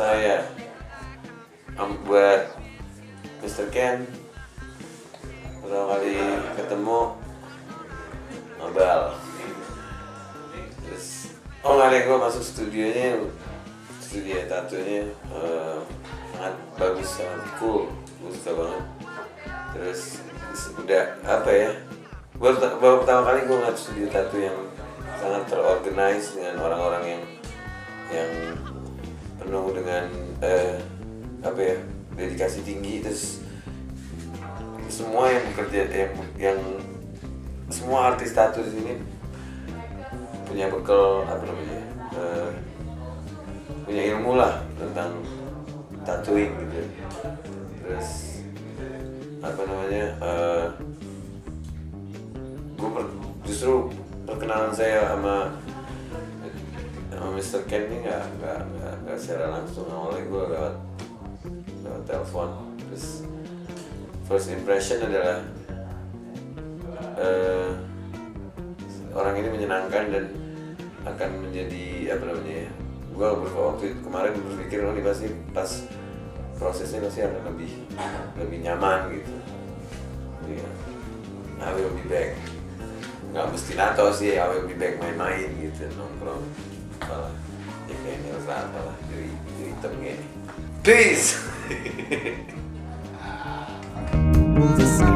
saya buat Mr. Kent. Pertama kali ketemu ngobal, terus ngeliat gue masuk studio tatonya sangat bagus, sangat cool, gue suka banget. Terus udah apa ya, baru pertama kali gue ngeliat studio tato yang sangat terorganize dengan orang-orang yang penuh dengan apa ya, dedikasi tinggi. Terus semua yang bekerja, yang semua artis tattoo di sini punya bekal apa namanya, punya ilmu lah tentang tattooing gitu. Terus apa namanya, justru perkenalan saya sama Mr. Kent ini nggak secara langsung. Awalnya gue lewat telepon. Terus first impression adalah orang ini menyenangkan dan akan menjadi apa namanya. Gue waktu itu kemarin berpikir ini pasti pas prosesnya pasti akan lebih nyaman gitu. Jadi, I will be back. Nggak mesti nato sih, I will be back main-main gitu, nongkrong. Apalah, ya kayaknya usah apalah, jadi hitam gini. Peace!